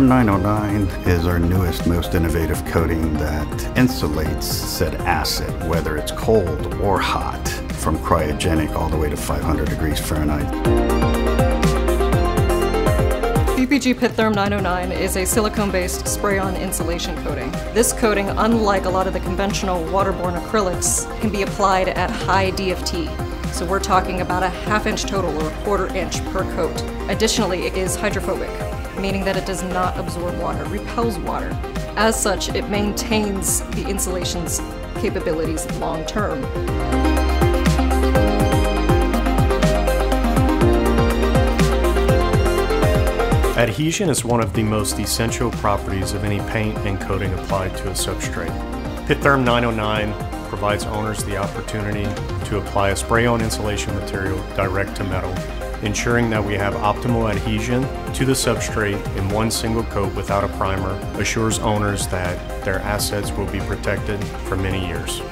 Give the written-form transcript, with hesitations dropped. Pitt-Therm 909 is our newest, most innovative coating that insulates said acid, whether it's cold or hot, from cryogenic all the way to 500 degrees Fahrenheit. PPG Pitt-Therm 909 is a silicone-based spray-on insulation coating. This coating, unlike a lot of the conventional waterborne acrylics, can be applied at high DFT. So we're talking about a half-inch total or a quarter-inch per coat. Additionally, it is hydrophobic, meaning that it does not absorb water, repels water. As such, it maintains the insulation's capabilities long-term. Adhesion is one of the most essential properties of any paint and coating applied to a substrate. Pitt-Therm 909 provides owners the opportunity to apply a spray-on insulation material direct to metal, ensuring that we have optimal adhesion to the substrate in one single coat without a primer, assures owners that their assets will be protected for many years.